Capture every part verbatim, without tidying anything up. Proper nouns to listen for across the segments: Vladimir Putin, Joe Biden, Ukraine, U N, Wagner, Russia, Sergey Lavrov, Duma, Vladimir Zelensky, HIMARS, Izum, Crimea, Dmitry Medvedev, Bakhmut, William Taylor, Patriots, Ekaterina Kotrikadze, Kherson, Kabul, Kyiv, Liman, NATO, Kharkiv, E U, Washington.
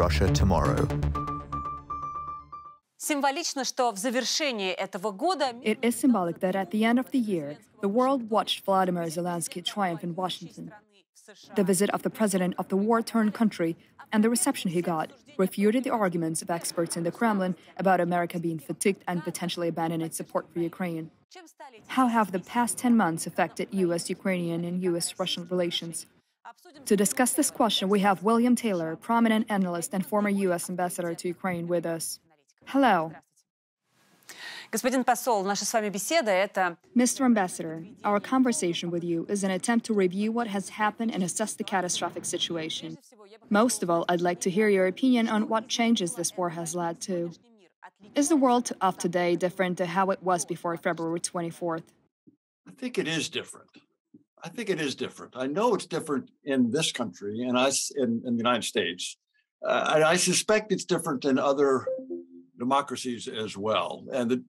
Russia tomorrow. It is symbolic that at the end of the year, the world watched Vladimir Zelensky triumph in Washington. The visit of the president of the war-torn country and the reception he got refuted the arguments of experts in the Kremlin about America being fatigued and potentially abandoning its support for Ukraine. How have the past ten months affected U S-Ukrainian and U S-Russian relations? To discuss this question, we have William Taylor, prominent analyst and former U S ambassador to Ukraine, with us. Hello. Mister Ambassador, our conversation with you is an attempt to review what has happened and assess the catastrophic situation. Most of all, I'd like to hear your opinion on what changes this war has led to. Is the world of today different to how it was before February twenty-fourth? I think it is different. I think it is different. I know it's different in this country and us in, in the United States. Uh, and I suspect it's different in other democracies as well. And the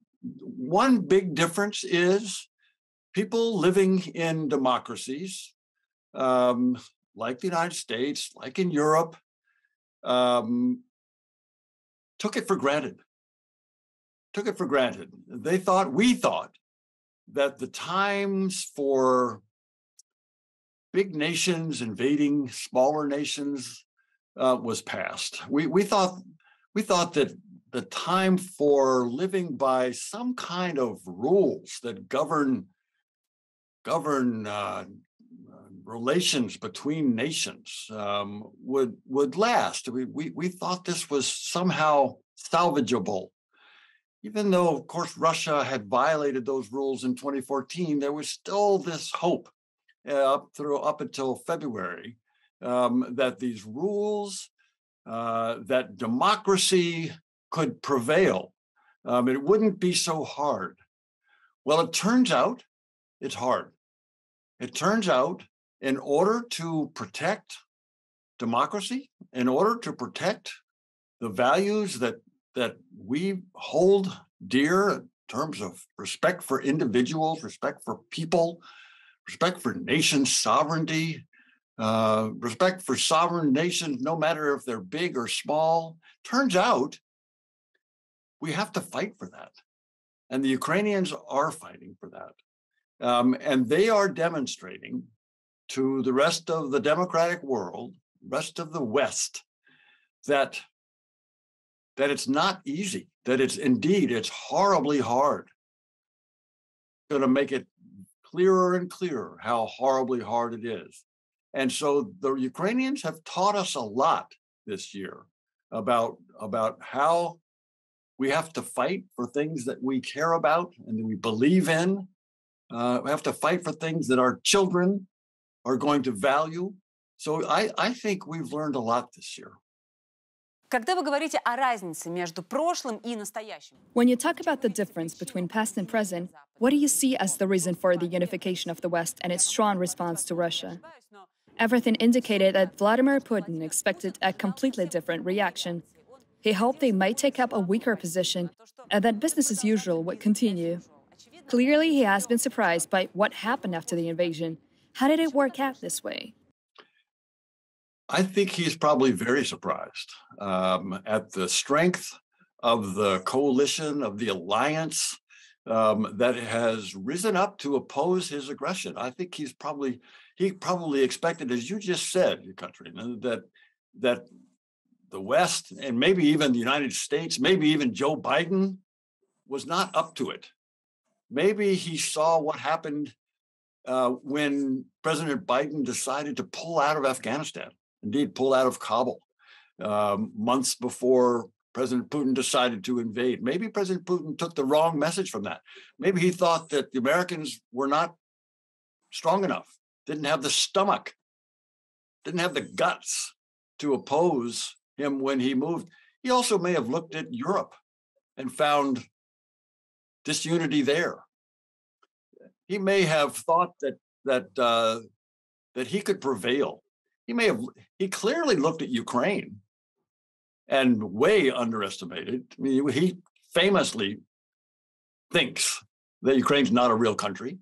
one big difference is people living in democracies, um, like the United States, like in Europe, um, took it for granted, took it for granted. They thought, we thought, that the times for big nations invading smaller nations uh, was past. We, we, thought, we thought that the time for living by some kind of rules that govern govern uh, relations between nations um, would would last. We, we we thought this was somehow salvageable, even though, of course, Russia had violated those rules in twenty fourteen. There was still this hope uh, up through up until February um, that these rules, uh, that democracy could prevail. Um, it wouldn't be so hard. Well, it turns out it's hard. It turns out in order to protect democracy, in order to protect the values that, that we hold dear in terms of respect for individuals, respect for people, respect for nation sovereignty, uh, respect for sovereign nations, no matter if they're big or small, turns out we have to fight for that. And the Ukrainians are fighting for that. Um, and they are demonstrating to the rest of the democratic world, rest of the West, that, that it's not easy, that it's indeed, it's horribly hard. It's going to make it clearer and clearer how horribly hard it is. And so the Ukrainians have taught us a lot this year about, about how we have to fight for things that we care about and that we believe in. Uh, we have to fight for things that our children are going to value. So I, I think we've learned a lot this year. When you talk about the difference between past and present, what do you see as the reason for the unification of the West and its strong response to Russia? Everything indicated that Vladimir Putin expected a completely different reaction. He hoped they might take up a weaker position and that business as usual would continue. Clearly, he has been surprised by what happened after the invasion. How did it work out this way? I think he's probably very surprised um, at the strength of the coalition, of the alliance um, that has risen up to oppose his aggression. I think he's probably, he probably expected, as you just said, your country, that, that the West, and maybe even the United States, maybe even Joe Biden, was not up to it. Maybe he saw what happened uh, when President Biden decided to pull out of Afghanistan, indeed pull out of Kabul, um, months before President Putin decided to invade. Maybe President Putin took the wrong message from that. Maybe he thought that the Americans were not strong enough, didn't have the stomach, didn't have the guts to oppose him when he moved. He also may have looked at Europe and found disunity there. He may have thought that that uh, that he could prevail. He may have he clearly looked at Ukraine and way underestimated. I mean, he famously thinks that Ukraine's not a real country.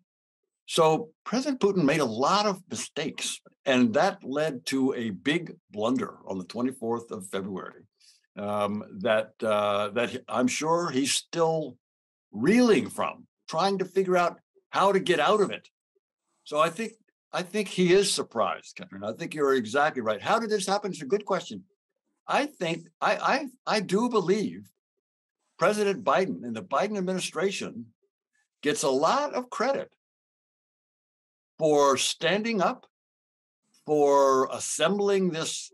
So President Putin made a lot of mistakes, and that led to a big blunder on the twenty-fourth of February um, that uh, that I'm sure he's still reeling from, trying to figure out how to get out of it. So I think I think he is surprised, Catherine. I think you're exactly right. How did this happen? It's a good question. I think I I, I do believe President Biden and the Biden administration gets a lot of credit for standing up, for assembling this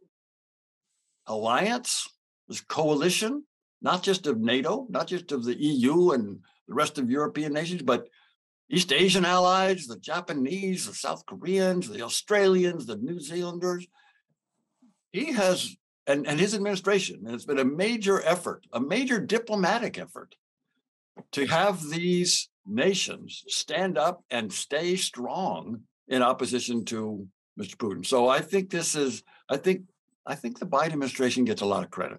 alliance, this coalition, not just of NATO, not just of the E U and the rest of European nations, but East Asian allies, the Japanese, the South Koreans, the Australians, the New Zealanders. He has, and, and his administration, and it's been a major effort, a major diplomatic effort to have these nations stand up and stay strong in opposition to Mister Putin. So I think this is, I think, I think the Biden administration gets a lot of credit.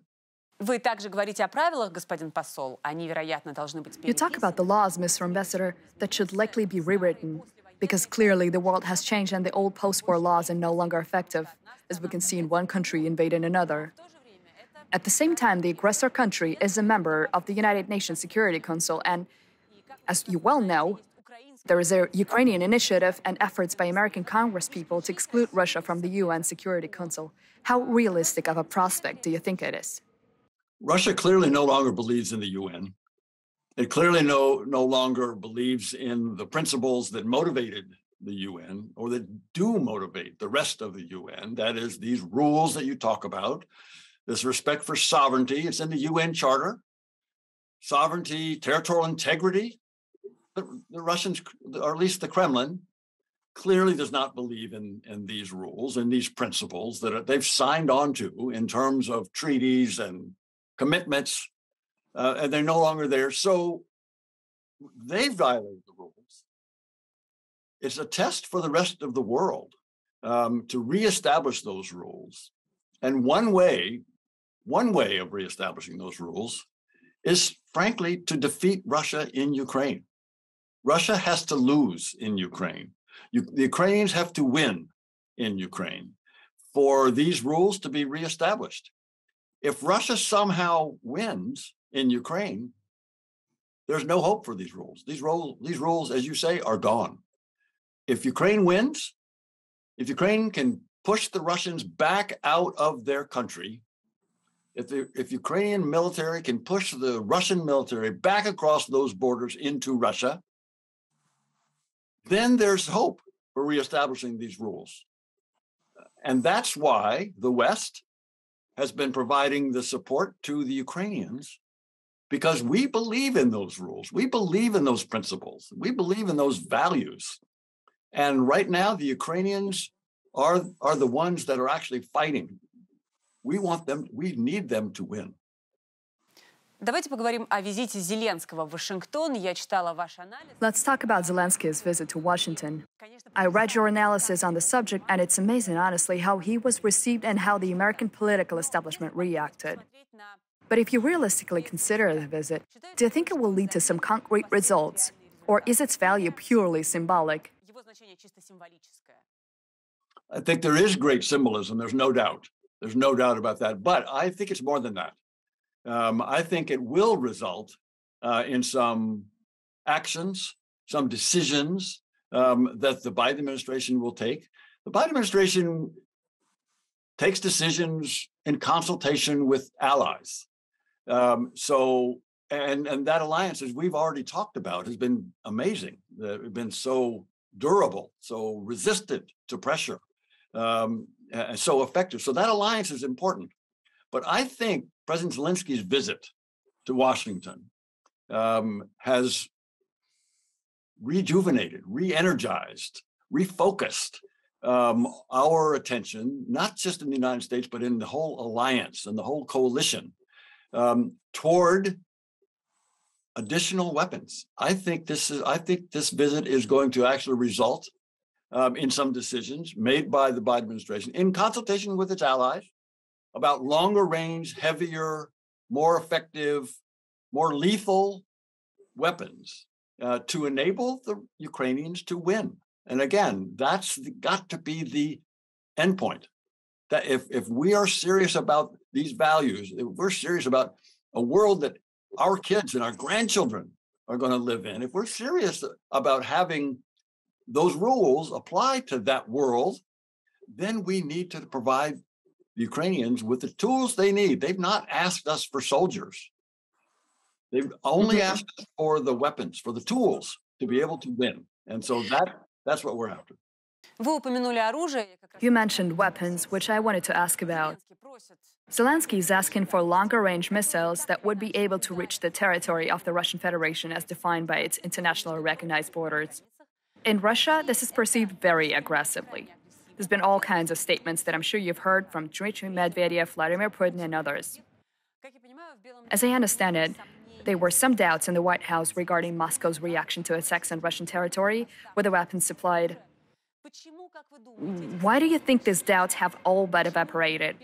Вы также говорите о правилах, господин посол. Они, вероятно, должны быть переписаны. You talk about the laws, Mister Ambassador, that should likely be rewritten, because clearly the world has changed and the old post-war laws are no longer effective, as we can see in one country invading another. At the same time, the aggressor country is a member of the United Nations Security Council, and as you well know, there is a Ukrainian initiative and efforts by American congresspeople to exclude Russia from the U N Security Council. How realistic of a prospect do you think it is? Russia clearly no longer believes in the U N. It clearly no, no longer believes in the principles that motivated the U N or that do motivate the rest of the U N. That is, these rules that you talk about, this respect for sovereignty. It's in the U N Charter. Sovereignty, territorial integrity. The, the Russians, or at least the Kremlin, clearly does not believe in, in these rules and these principles that are, they've signed on to in terms of treaties and commitments, uh, and they're no longer there. So they've violated the rules. It's a test for the rest of the world um, to reestablish those rules. And one way, one way of reestablishing those rules is, frankly, to defeat Russia in Ukraine. Russia has to lose in Ukraine. You, the Ukrainians have to win in Ukraine for these rules to be reestablished. If Russia somehow wins in Ukraine, there's no hope for these rules. These, role, these rules, as you say, are gone. If Ukraine wins, if Ukraine can push the Russians back out of their country, if the if Ukrainian military can push the Russian military back across those borders into Russia, then there's hope for reestablishing these rules. And that's why the West has been providing the support to the Ukrainians, because we believe in those rules. We believe in those principles. We believe in those values. And right now, the Ukrainians are, are the ones that are actually fighting. We want them, we need them to win. Let's talk about Zelensky's visit to Washington. I read your analysis on the subject, and it's amazing, honestly, how he was received and how the American political establishment reacted. But if you realistically consider the visit, do you think it will lead to some concrete results, or is its value purely symbolic? I think there is great symbolism, there's no doubt. There's no doubt about that, but I think it's more than that. Um, I think it will result uh, in some actions, some decisions um, that the Biden administration will take. The Biden administration takes decisions in consultation with allies. Um, so, and, and that alliance, as we've already talked about, has been amazing. It's been so durable, so resistant to pressure, um, and so effective. So that alliance is important. But I think President Zelensky's visit to Washington um, has rejuvenated, re-energized, refocused um, our attention, not just in the United States, but in the whole alliance and the whole coalition um, toward additional weapons. I think this is. I think this visit is going to actually result um, in some decisions made by the Biden administration in consultation with its allies about longer range, heavier, more effective, more lethal weapons uh, to enable the Ukrainians to win. And again, that's got to be the endpoint. That if, if we are serious about these values, if we're serious about a world that our kids and our grandchildren are going to live in, if we're serious about having those rules apply to that world, then we need to provide the Ukrainians with the tools they need. They've not asked us for soldiers. They've only asked us for the weapons, for the tools to be able to win. And so that that's what we're after. You mentioned weapons, which I wanted to ask about. Zelensky is asking for longer-range missiles that would be able to reach the territory of the Russian Federation as defined by its internationally recognized borders. In Russia, this is perceived very aggressively. There's been all kinds of statements that I'm sure you've heard from Dmitry Medvedev, Vladimir Putin, and others. As I understand it, there were some doubts in the White House regarding Moscow's reaction to attacks on Russian territory with the weapons supplied. Why do you think these doubts have all but evaporated?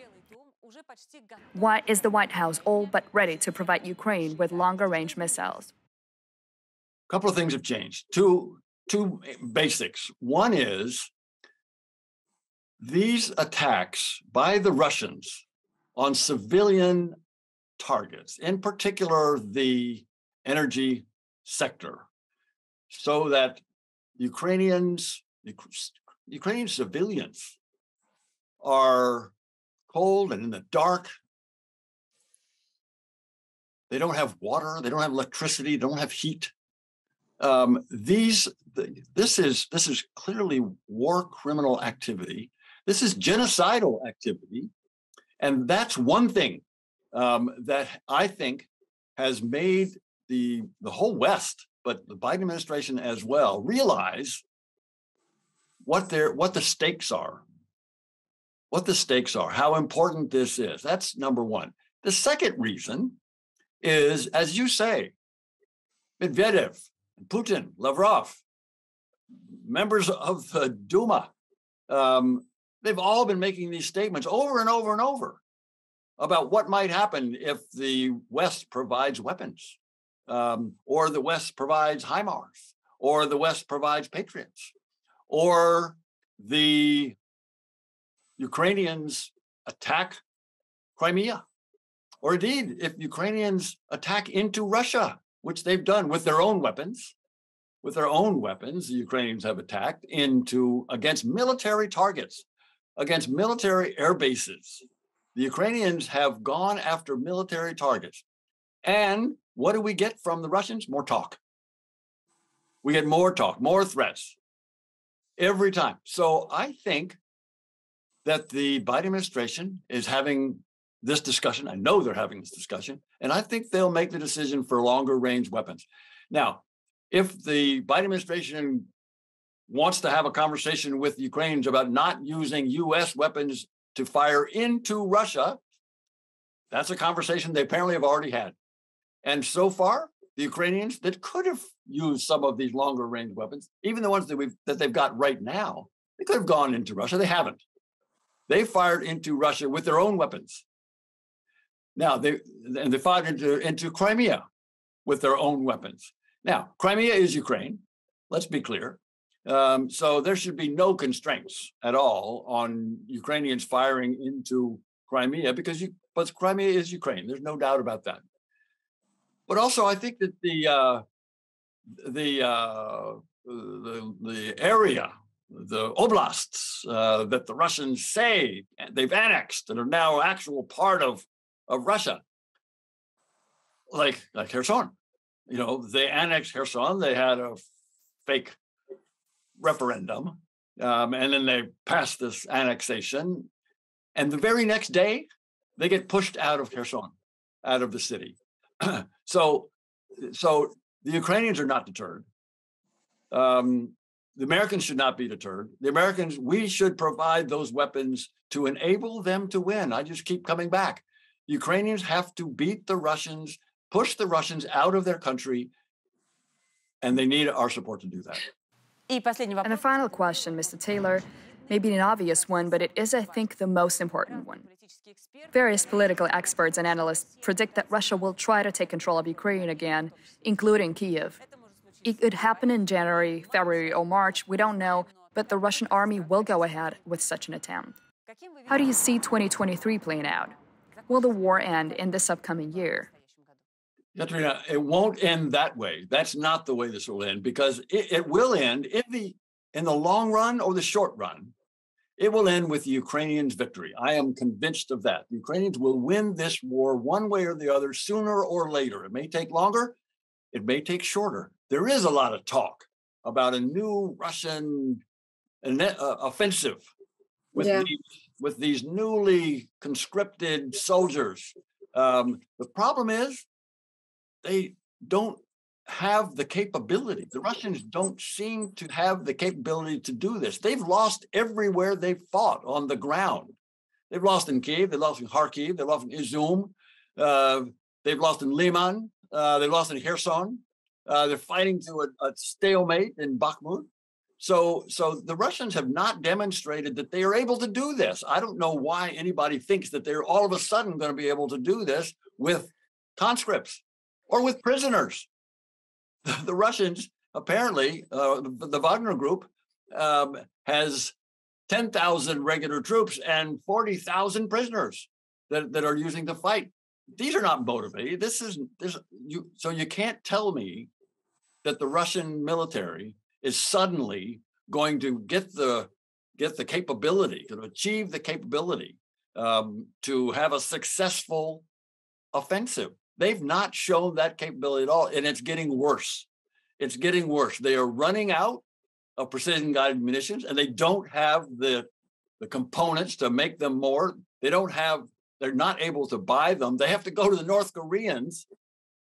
Why is the White House all but ready to provide Ukraine with longer-range missiles? A couple of things have changed. Two, two basics. One is these attacks by the Russians on civilian targets, in particular the energy sector, so that Ukrainians, Ukrainian civilians are cold and in the dark. They don't have water. They don't have electricity. They don't have heat. Um, these, the, this is this is clearly war criminal activity. This is genocidal activity, and that's one thing um, that I think has made the the whole West, but the Biden administration as well, realize what their what the stakes are. What the stakes are, how important this is. That's number one. The second reason is, as you say, Medvedev, Putin, Lavrov, members of the Duma, um, they've all been making these statements over and over and over about what might happen if the West provides weapons, um, or the West provides HIMARS, or the West provides Patriots, or the Ukrainians attack Crimea, or indeed, if Ukrainians attack into Russia, which they've done with their own weapons, with their own weapons, the Ukrainians have attacked into against military targets, against military air bases. The Ukrainians have gone after military targets. And what do we get from the Russians? More talk. We get more talk, more threats every time. So I think that the Biden administration is having this discussion. I know they're having this discussion, and I think they'll make the decision for longer range weapons. Now, if the Biden administration wants to have a conversation with the Ukrainians about not using U S weapons to fire into Russia, that's a conversation they apparently have already had. And so far, the Ukrainians that could have used some of these longer range weapons, even the ones that we've that they've got right now, they could have gone into Russia. They haven't. They fired into Russia with their own weapons. Now, they and they fired into, into Crimea with their own weapons. Now, Crimea is Ukraine, let's be clear. Um, so there should be no constraints at all on Ukrainians firing into Crimea, because you, but Crimea is Ukraine. There's no doubt about that. But also, I think that the uh, the, uh, the the area, the oblasts uh, that the Russians say they've annexed and are now actual part of, of Russia, like, like Kherson. You know, they annexed Kherson, they had a fake referendum, um, and then they passed this annexation. And the very next day, they get pushed out of Kherson, out of the city. so, so the Ukrainians are not deterred. Um, The Americans should not be deterred. The Americans, we should provide those weapons to enable them to win. I just keep coming back. Ukrainians have to beat the Russians, push the Russians out of their country, and they need our support to do that. And the final question, Mister Taylor, may be an obvious one, but it is, I think, the most important one. Various political experts and analysts predict that Russia will try to take control of Ukraine again, including Kyiv. It could happen in January, February, or March, we don't know, but the Russian army will go ahead with such an attempt. How do you see twenty twenty-three playing out? Will the war end in this upcoming year? Katrina, it won't end that way. That's not the way this will end, because it, it will end in the, in the long run or the short run. It will end with the Ukrainians' victory. I am convinced of that. The Ukrainians will win this war one way or the other, sooner or later. It may take longer. It may take shorter. There is a lot of talk about a new Russian offensive with, yeah. these, with these newly conscripted soldiers. Um, the problem is they don't have the capability. The Russians don't seem to have the capability to do this. They've lost everywhere they've fought on the ground. They've lost in Kyiv, they lost in Kharkiv, they lost in Izum, uh, they've lost in Liman, uh, they lost in Kherson. Uh, they're fighting to a, a stalemate in Bakhmut. So, so the Russians have not demonstrated that they are able to do this. I don't know why anybody thinks that they're all of a sudden going to be able to do this with conscripts or with prisoners. The Russians, apparently, uh, the Wagner group um, has ten thousand regular troops and forty thousand prisoners that, that are using to fight. These are not motivated. This is this. You, so you can't tell me that the Russian military is suddenly going to get the get the capability to achieve the capability um, to have a successful offensive. They've not shown that capability at all, and it's getting worse. It's getting worse. They are running out of precision-guided munitions, and they don't have the, the components to make them more. They don't have, they're not able to buy them. They have to go to the North Koreans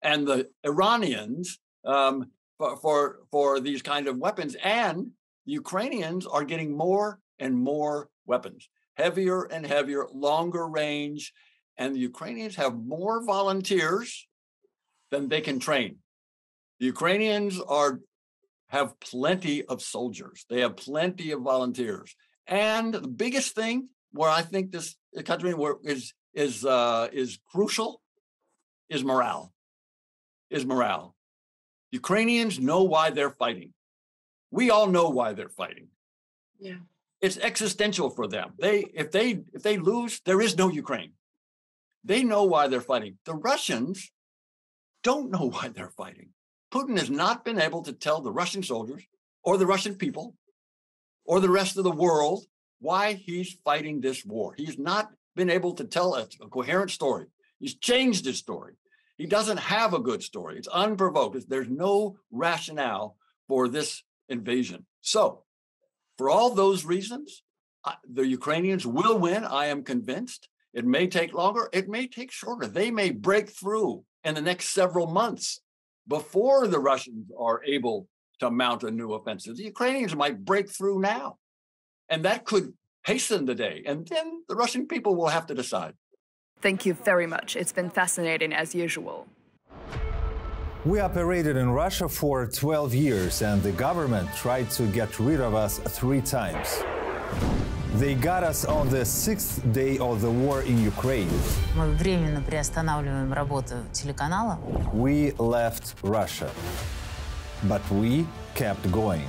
and the Iranians um, for, for, for these kind of weapons, and the Ukrainians are getting more and more weapons, heavier and heavier, longer range. And the Ukrainians have more volunteers than they can train. The Ukrainians are have plenty of soldiers. They have plenty of volunteers. And the biggest thing where I think this country is is uh, is crucial is morale. Is morale. Ukrainians know why they're fighting. We all know why they're fighting. Yeah, it's existential for them. They if they if they lose, there is no Ukraine. They know why they're fighting. The Russians don't know why they're fighting. Putin has not been able to tell the Russian soldiers or the Russian people or the rest of the world why he's fighting this war. He's not been able to tell a, a coherent story. He's changed his story. He doesn't have a good story. It's unprovoked. There's no rationale for this invasion. So, for all those reasons, the Ukrainians will win, I am convinced. It may take longer. It may take shorter. They may break through in the next several months before the Russians are able to mount a new offensive. The Ukrainians might break through now, and that could hasten the day. And then the Russian people will have to decide. Thank you very much. It's been fascinating as usual. We operated in Russia for twelve years, and the government tried to get rid of us three times. They got us on the sixth day of the war in Ukraine. We left Russia, but we kept going.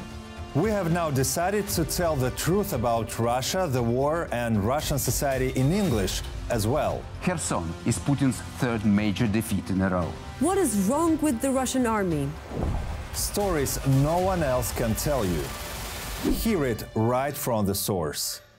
We have now decided to tell the truth about Russia, the war, and Russian society in English as well. Kherson is Putin's third major defeat in a row. What is wrong with the Russian army? Stories no one else can tell you. Hear it right from the source.